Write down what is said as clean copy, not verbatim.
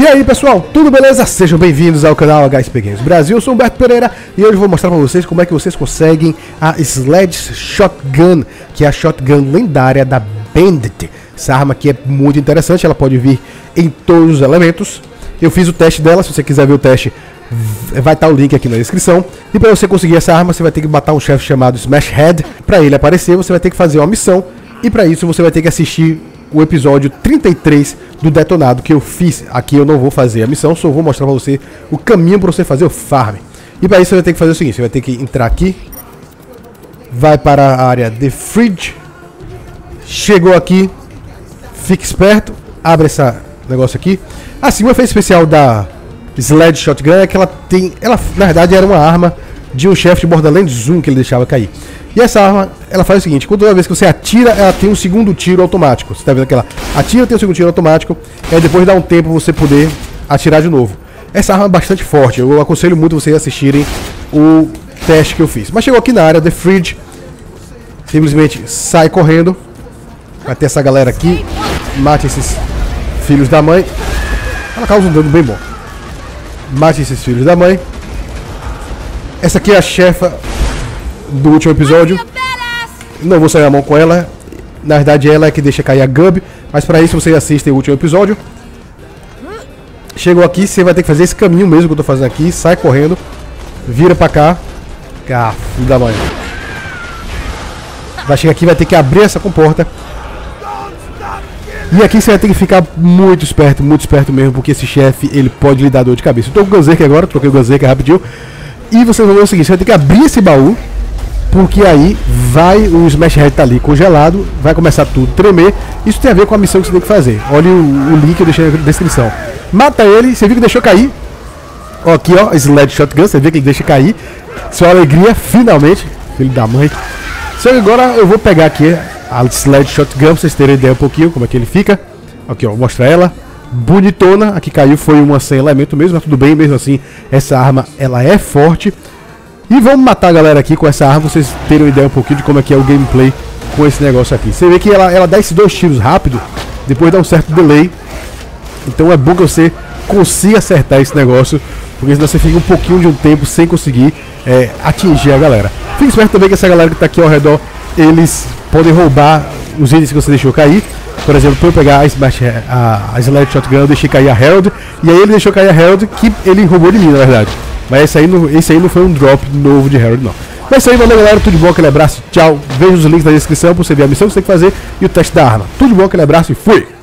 E aí pessoal, tudo beleza? Sejam bem-vindos ao canal HSP Games Brasil, eu sou Humberto Pereira e hoje eu vou mostrar pra vocês como é que vocês conseguem a Sledge Shotgun, que é a shotgun lendária da Bandit. Essa arma aqui é muito interessante, ela pode vir em todos os elementos. Eu fiz o teste dela, se você quiser ver o teste, vai estar o link aqui na descrição. E para você conseguir essa arma, você vai ter que matar um chefe chamado Smash Head. Para ele aparecer, você vai ter que fazer uma missão. E para isso, você vai ter que assistir o episódio 33 do Detonado que eu fiz. Aqui eu não vou fazer a missão, só vou mostrar para você o caminho para você fazer o farm. E para isso, você vai ter que fazer o seguinte, você vai ter que entrar aqui. Vai para a área The Fridge. Chegou aqui. Fique esperto. Abre esse negócio aqui. Assim, o efeito especial da Sledge Shotgun é que ela na verdade era uma arma de um chefe de Borderlands 1 que ele deixava cair. E essa arma, ela faz o seguinte, toda vez que você atira, ela tem um segundo tiro automático. Você tá vendo que ela atira, tem um segundo tiro automático, e aí depois dá um tempo você poder atirar de novo. Essa arma é bastante forte, eu aconselho muito vocês assistirem o teste que eu fiz. Mas chegou aqui na área The Fridge, simplesmente sai correndo, vai ter essa galera aqui, mate esses filhos da mãe. Ela causa um dano bem bom. Mate esses filhos da mãe. Essa aqui é a chefa do último episódio. Não vou sair a mão com ela. Na verdade ela é que deixa cair a Gub. Mas para isso vocês assistem o último episódio. Chegou aqui, você vai ter que fazer esse caminho mesmo que eu tô fazendo aqui. Sai correndo. Vira pra cá. Ah, filho da mãe. Vai chegar aqui, vai ter que abrir essa comporta. E aqui você vai ter que ficar muito esperto mesmo, porque esse chefe, ele pode lhe dar dor de cabeça. Eu tô com o Gunzerk agora, troquei o Gunzerk rapidinho. E vocês vão ver o seguinte, você vai ter que abrir esse baú, porque aí vai, o Smash Head tá ali congelado, vai começar tudo tremer. Isso tem a ver com a missão que você tem que fazer. Olha o link que eu deixei na descrição. Mata ele, você viu que deixou cair. Ó, aqui ó, Sledge Shotgun, você vê que ele deixa cair. Sua alegria, finalmente, filho da mãe. Só que agora eu vou pegar aqui a Sledge Shotgun, pra vocês terem ideia um pouquinho como é que ele fica. Aqui ó, vou mostrar ela. Bonitona, a que caiu foi uma sem elemento mesmo, mas tudo bem, mesmo assim, essa arma ela é forte. E vamos matar a galera aqui com essa arma, pra vocês terem ideia um pouquinho de como é que é o gameplay com esse negócio aqui. Você vê que ela dá esses dois tiros rápido, depois dá um certo delay. Então é bom que você consiga acertar esse negócio, porque senão você fica um pouquinho de um tempo sem conseguir atingir a galera. Fique esperto também que essa galera que tá aqui ao redor, eles podem roubar os itens que você deixou cair. Por exemplo, para eu pegar a Sledge Shotgun, eu deixei cair a Herald. E aí ele deixou cair a Herald, que ele roubou de mim, na verdade. Mas esse aí não foi um drop novo de Herald, não. Mas isso aí, valeu galera, tudo de bom, aquele abraço, tchau. Veja os links na descrição para você ver a missão que você tem que fazer e o teste da arma. Tudo de bom, aquele abraço e fui!